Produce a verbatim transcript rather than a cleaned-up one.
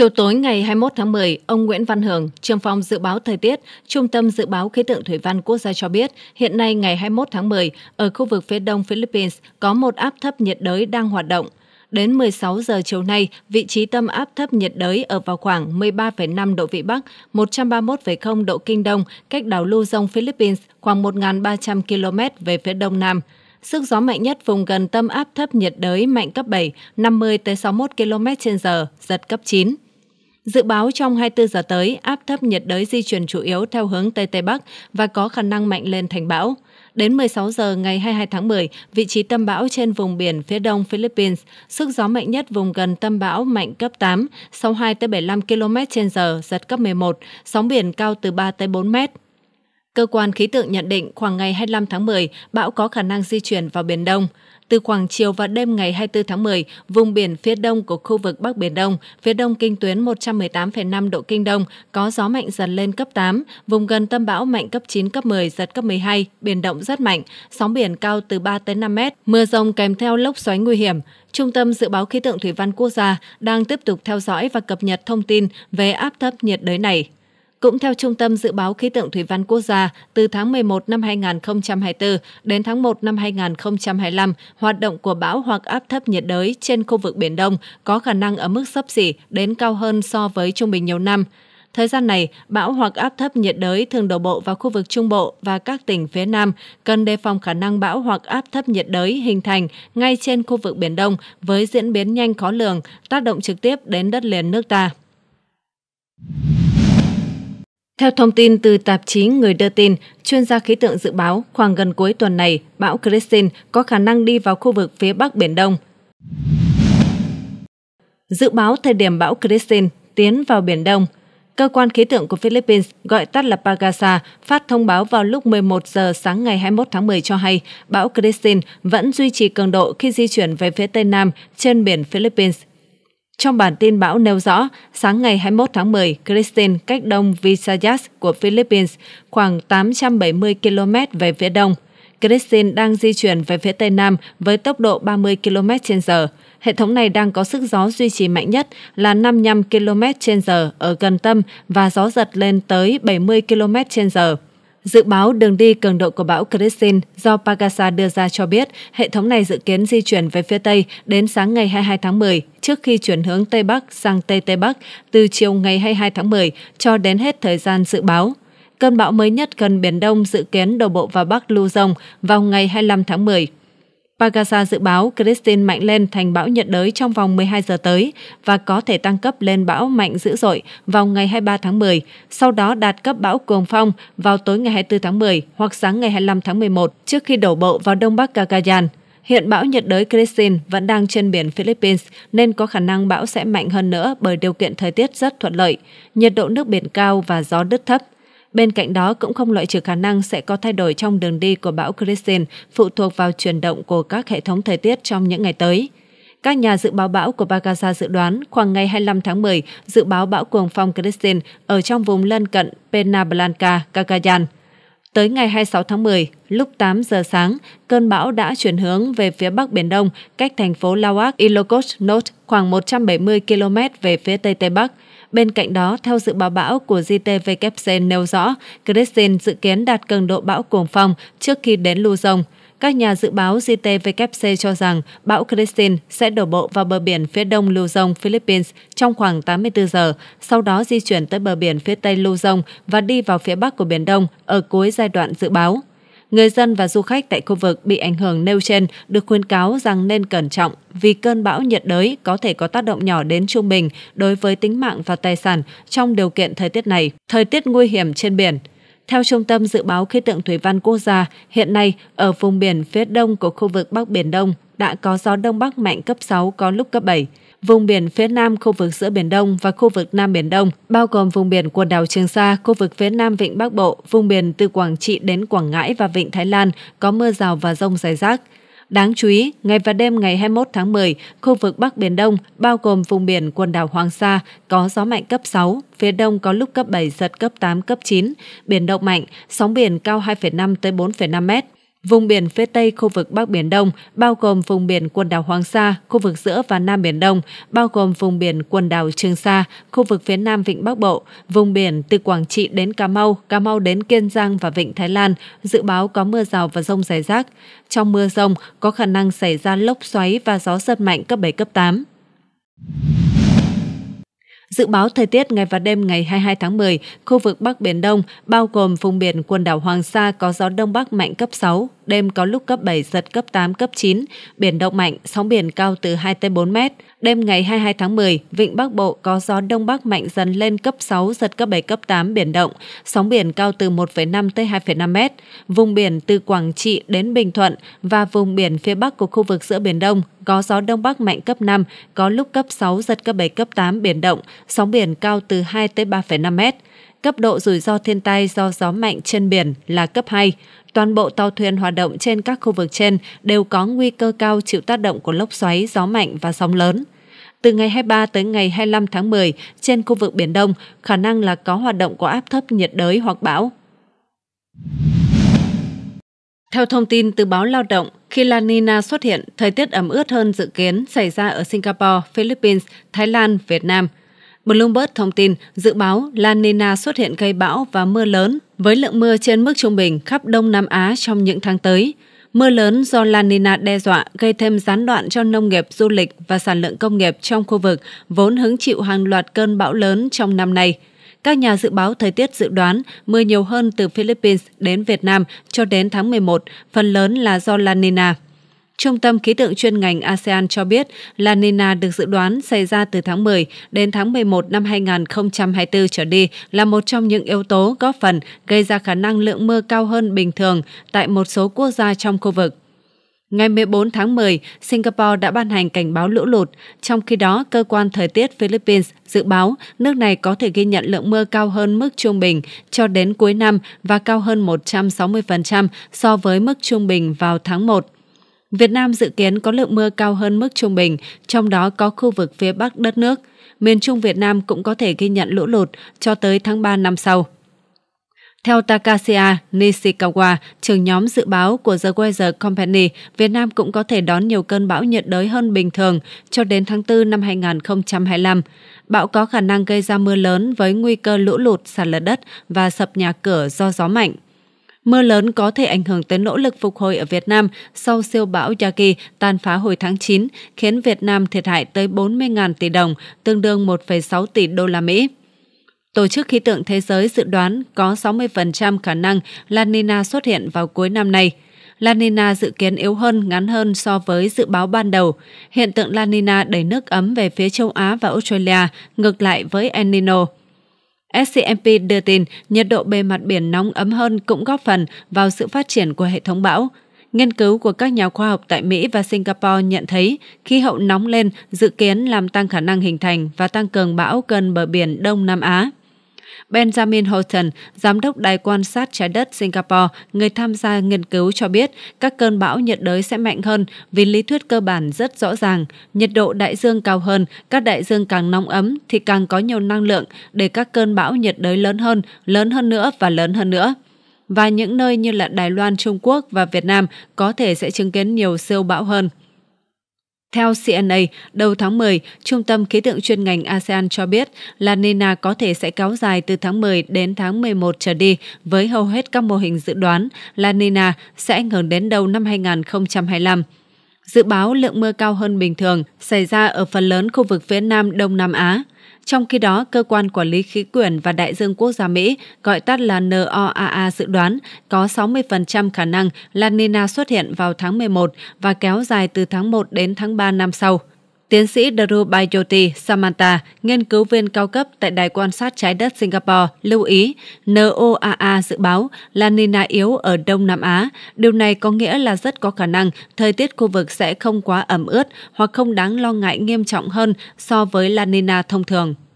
Chiều tối ngày hai mươi mốt tháng mười, ông Nguyễn Văn Hưởng, trưởng phòng dự báo thời tiết, Trung tâm Dự báo Khí tượng Thủy văn Quốc gia cho biết, hiện nay ngày hai mươi mốt tháng mười, ở khu vực phía đông Philippines có một áp thấp nhiệt đới đang hoạt động. Đến mười sáu giờ chiều nay, vị trí tâm áp thấp nhiệt đới ở vào khoảng mười ba phẩy năm độ Vĩ Bắc, một trăm ba mươi mốt phẩy không độ Kinh Đông, cách đảo Luzon Philippines khoảng một nghìn ba trăm ki lô mét về phía đông nam. Sức gió mạnh nhất vùng gần tâm áp thấp nhiệt đới mạnh cấp bảy, năm mươi đến sáu mươi mốt ki lô mét trên giờ, giật cấp chín. Dự báo trong hai mươi bốn giờ tới, áp thấp nhiệt đới di chuyển chủ yếu theo hướng Tây Tây Bắc và có khả năng mạnh lên thành bão. Đến mười sáu giờ ngày hai mươi hai tháng mười, vị trí tâm bão trên vùng biển phía đông Philippines, sức gió mạnh nhất vùng gần tâm bão mạnh cấp tám, sáu mươi hai đến bảy mươi lăm ki lô mét trên giờ, giật cấp mười một, sóng biển cao từ ba đến bốn mét. Cơ quan khí tượng nhận định khoảng ngày hai mươi lăm tháng mười, bão có khả năng di chuyển vào Biển Đông. Từ khoảng chiều và đêm ngày hai mươi bốn tháng mười, vùng biển phía đông của khu vực Bắc Biển Đông, phía đông kinh tuyến một trăm mười tám phẩy năm độ Kinh Đông, có gió mạnh dần lên cấp tám, vùng gần tâm bão mạnh cấp chín, cấp mười, giật cấp mười hai, biển động rất mạnh, sóng biển cao từ ba đến năm mét, mưa rông kèm theo lốc xoáy nguy hiểm. Trung tâm Dự báo Khí tượng Thủy văn Quốc gia đang tiếp tục theo dõi và cập nhật thông tin về áp thấp nhiệt đới này. Cũng theo Trung tâm Dự báo Khí tượng Thủy văn Quốc gia, từ tháng mười một năm hai nghìn không trăm hai mươi tư đến tháng một năm hai nghìn không trăm hai mươi lăm, hoạt động của bão hoặc áp thấp nhiệt đới trên khu vực Biển Đông có khả năng ở mức xấp xỉ đến cao hơn so với trung bình nhiều năm. Thời gian này, bão hoặc áp thấp nhiệt đới thường đổ bộ vào khu vực Trung Bộ và các tỉnh phía Nam, cần đề phòng khả năng bão hoặc áp thấp nhiệt đới hình thành ngay trên khu vực Biển Đông với diễn biến nhanh khó lường, tác động trực tiếp đến đất liền nước ta. Theo thông tin từ tạp chí Người đưa tin, chuyên gia khí tượng dự báo khoảng gần cuối tuần này, bão Kristine có khả năng đi vào khu vực phía Bắc Biển Đông. Dự báo thời điểm bão Kristine tiến vào Biển Đông, Cơ quan khí tượng của Philippines gọi tắt là Pagasa phát thông báo vào lúc mười một giờ sáng ngày hai mươi mốt tháng mười cho hay bão Kristine vẫn duy trì cường độ khi di chuyển về phía Tây Nam trên biển Philippines. Trong bản tin bão nêu rõ, sáng ngày hai mươi mốt tháng mười, Kristine cách đông Visayas của Philippines khoảng tám trăm bảy mươi ki lô mét về phía đông. Kristine đang di chuyển về phía Tây Nam với tốc độ ba mươi ki lô mét trên giờ. Hệ thống này đang có sức gió duy trì mạnh nhất là năm mươi lăm ki lô mét trên giờ ở gần tâm và gió giật lên tới bảy mươi ki lô mét trên giờ. Dự báo đường đi cường độ của bão Kristine do Pagasa đưa ra cho biết hệ thống này dự kiến di chuyển về phía Tây đến sáng ngày hai mươi hai tháng mười trước khi chuyển hướng Tây Bắc sang Tây Tây Bắc từ chiều ngày hai mươi hai tháng mười cho đến hết thời gian dự báo. Cơn bão mới nhất gần Biển Đông dự kiến đổ bộ vào Bắc Luzon vào ngày hai mươi lăm tháng mười. Pagasa dự báo Kristine mạnh lên thành bão nhiệt đới trong vòng mười hai giờ tới và có thể tăng cấp lên bão mạnh dữ dội vào ngày hai mươi ba tháng mười, sau đó đạt cấp bão cuồng phong vào tối ngày hai mươi bốn tháng mười hoặc sáng ngày hai mươi lăm tháng mười một trước khi đổ bộ vào Đông Bắc Cagayan. Hiện bão nhiệt đới Kristine vẫn đang trên biển Philippines nên có khả năng bão sẽ mạnh hơn nữa bởi điều kiện thời tiết rất thuận lợi, nhiệt độ nước biển cao và gió đứt thấp. Bên cạnh đó cũng không loại trừ khả năng sẽ có thay đổi trong đường đi của bão Kristine phụ thuộc vào chuyển động của các hệ thống thời tiết trong những ngày tới. Các nhà dự báo bão của Pagasa dự đoán khoảng ngày hai mươi lăm tháng mười dự báo bão cuồng phong Kristine ở trong vùng lân cận Penablanca, Cagayan. Tới ngày hai mươi sáu tháng mười, lúc tám giờ sáng, cơn bão đã chuyển hướng về phía Bắc Biển Đông cách thành phố Laoag, Ilocos Norte khoảng một trăm bảy mươi ki lô mét về phía Tây Tây Bắc. Bên cạnh đó, theo dự báo bão của gi tê vê kép xê nêu rõ, Kristine dự kiến đạt cường độ bão cuồng phong trước khi đến Luzon. Các nhà dự báo gi tê vê kép xê cho rằng bão Kristine sẽ đổ bộ vào bờ biển phía đông Luzon, Philippines trong khoảng tám mươi bốn giờ, sau đó di chuyển tới bờ biển phía tây Luzon và đi vào phía bắc của Biển Đông ở cuối giai đoạn dự báo. Người dân và du khách tại khu vực bị ảnh hưởng nêu trên được khuyến cáo rằng nên cẩn trọng vì cơn bão nhiệt đới có thể có tác động nhỏ đến trung bình đối với tính mạng và tài sản trong điều kiện thời tiết này, thời tiết nguy hiểm trên biển. Theo Trung tâm Dự báo Khí tượng Thủy văn Quốc gia, hiện nay ở vùng biển phía đông của khu vực Bắc Biển Đông đã có gió Đông Bắc mạnh cấp sáu có lúc cấp bảy. Vùng biển phía nam khu vực giữa Biển Đông và khu vực Nam Biển Đông, bao gồm vùng biển quần đảo Trường Sa, khu vực phía nam Vịnh Bắc Bộ, vùng biển từ Quảng Trị đến Quảng Ngãi và Vịnh Thái Lan có mưa rào và dông rải rác. Đáng chú ý, ngày và đêm ngày hai mươi mốt tháng mười, khu vực Bắc Biển Đông, bao gồm vùng biển quần đảo Hoàng Sa, có gió mạnh cấp sáu, phía đông có lúc cấp bảy, giật cấp tám, cấp chín, biển động mạnh, sóng biển cao hai phẩy năm đến bốn phẩy năm mét. Vùng biển phía Tây khu vực Bắc Biển Đông, bao gồm vùng biển quần đảo Hoàng Sa, khu vực giữa và Nam Biển Đông, bao gồm vùng biển quần đảo Trường Sa, khu vực phía Nam Vịnh Bắc Bộ, vùng biển từ Quảng Trị đến Cà Mau, Cà Mau đến Kiên Giang và Vịnh Thái Lan, dự báo có mưa rào và dông rải rác. Trong mưa dông, có khả năng xảy ra lốc xoáy và gió giật mạnh cấp bảy, cấp tám. Dự báo thời tiết ngày và đêm ngày hai mươi hai tháng mười, khu vực Bắc Biển Đông, bao gồm vùng biển quần đảo Hoàng Sa có gió Đông Bắc mạnh cấp sáu, đêm có lúc cấp bảy, giật cấp tám, cấp chín, biển động mạnh, sóng biển cao từ hai đến bốn mét. Đêm ngày hai mươi hai tháng mười, Vịnh Bắc Bộ có gió Đông Bắc mạnh dần lên cấp sáu, giật cấp bảy, cấp tám, biển động, sóng biển cao từ một phẩy năm tới hai phẩy năm mét. Vùng biển từ Quảng Trị đến Bình Thuận và vùng biển phía Bắc của khu vực giữa Biển Đông có gió Đông Bắc mạnh cấp năm, có lúc cấp sáu, giật cấp bảy, cấp tám, biển động, sóng biển cao từ hai tới ba phẩy năm mét. Cấp độ rủi ro thiên tai do gió mạnh trên biển là cấp hai. Toàn bộ tàu thuyền hoạt động trên các khu vực trên đều có nguy cơ cao chịu tác động của lốc xoáy, gió mạnh và sóng lớn. Từ ngày hai mươi ba tới ngày hai mươi lăm tháng mười, trên khu vực Biển Đông, khả năng là có hoạt động của áp thấp nhiệt đới hoặc bão. Theo thông tin từ báo Lao động, khi La Nina xuất hiện, thời tiết ẩm ướt hơn dự kiến xảy ra ở Singapore, Philippines, Thái Lan, Việt Nam. Bloomberg thông tin, dự báo La Nina xuất hiện gây bão và mưa lớn, với lượng mưa trên mức trung bình khắp Đông Nam Á trong những tháng tới. Mưa lớn do La Nina đe dọa gây thêm gián đoạn cho nông nghiệp, du lịch và sản lượng công nghiệp trong khu vực vốn hứng chịu hàng loạt cơn bão lớn trong năm nay. Các nhà dự báo thời tiết dự đoán mưa nhiều hơn từ Philippines đến Việt Nam cho đến tháng mười một, phần lớn là do La Nina. Trung tâm khí tượng chuyên ngành a sê an cho biết La Nina được dự đoán xảy ra từ tháng mười đến tháng mười một năm hai nghìn không trăm hai mươi tư trở đi là một trong những yếu tố góp phần gây ra khả năng lượng mưa cao hơn bình thường tại một số quốc gia trong khu vực. Ngày mười bốn tháng mười, Singapore đã ban hành cảnh báo lũ lụt, trong khi đó cơ quan thời tiết Philippines dự báo nước này có thể ghi nhận lượng mưa cao hơn mức trung bình cho đến cuối năm và cao hơn một trăm sáu mươi phần trăm so với mức trung bình vào tháng một. Việt Nam dự kiến có lượng mưa cao hơn mức trung bình, trong đó có khu vực phía Bắc đất nước. Miền Trung Việt Nam cũng có thể ghi nhận lũ lụt cho tới tháng ba năm sau. Theo Takashi Nishikawa, trưởng nhóm dự báo của The Weather Company, Việt Nam cũng có thể đón nhiều cơn bão nhiệt đới hơn bình thường cho đến tháng tư năm hai nghìn không trăm hai mươi lăm. Bão có khả năng gây ra mưa lớn với nguy cơ lũ lụt, sạt lở đất và sập nhà cửa do gió mạnh. Mưa lớn có thể ảnh hưởng tới nỗ lực phục hồi ở Việt Nam sau siêu bão Yagi tàn phá hồi tháng chín, khiến Việt Nam thiệt hại tới bốn mươi nghìn tỷ đồng, tương đương một phẩy sáu tỷ đô la Mỹ. Tổ chức Khí tượng Thế giới dự đoán có sáu mươi phần trăm khả năng La Nina xuất hiện vào cuối năm nay. La Nina dự kiến yếu hơn, ngắn hơn so với dự báo ban đầu. Hiện tượng La Nina đẩy nước ấm về phía châu Á và Australia, ngược lại với El Nino. ét xê em pê đưa tin nhiệt độ bề mặt biển nóng ấm hơn cũng góp phần vào sự phát triển của hệ thống bão. Nghiên cứu của các nhà khoa học tại Mỹ và Singapore nhận thấy khí hậu nóng lên dự kiến làm tăng khả năng hình thành và tăng cường bão gần bờ biển Đông Nam Á. Benjamin Horton, giám đốc Đài quan sát trái đất Singapore, người tham gia nghiên cứu cho biết các cơn bão nhiệt đới sẽ mạnh hơn vì lý thuyết cơ bản rất rõ ràng. Nhiệt độ đại dương cao hơn, các đại dương càng nóng ấm thì càng có nhiều năng lượng để các cơn bão nhiệt đới lớn hơn, lớn hơn nữa và lớn hơn nữa. Và những nơi như là Đài Loan, Trung Quốc và Việt Nam có thể sẽ chứng kiến nhiều siêu bão hơn. Theo xê en a, đầu tháng mười, Trung tâm Khí tượng chuyên ngành a sê an cho biết La Nina có thể sẽ kéo dài từ tháng mười đến tháng mười một trở đi, với hầu hết các mô hình dự đoán La Nina sẽ ảnh hưởng đến đầu năm hai nghìn không trăm hai mươi lăm. Dự báo lượng mưa cao hơn bình thường xảy ra ở phần lớn khu vực phía Nam Đông Nam Á. Trong khi đó, Cơ quan Quản lý Khí quyển và Đại dương Quốc gia Mỹ, gọi tắt là N O A A, dự đoán có sáu mươi phần trăm khả năng La Nina xuất hiện vào tháng mười một và kéo dài từ tháng một đến tháng ba năm sau. Tiến sĩ Drubayyoti Samanta, nghiên cứu viên cao cấp tại Đài quan sát trái đất Singapore, lưu ý N O A A dự báo La Nina yếu ở Đông Nam Á. Điều này có nghĩa là rất có khả năng thời tiết khu vực sẽ không quá ẩm ướt hoặc không đáng lo ngại nghiêm trọng hơn so với La Nina thông thường.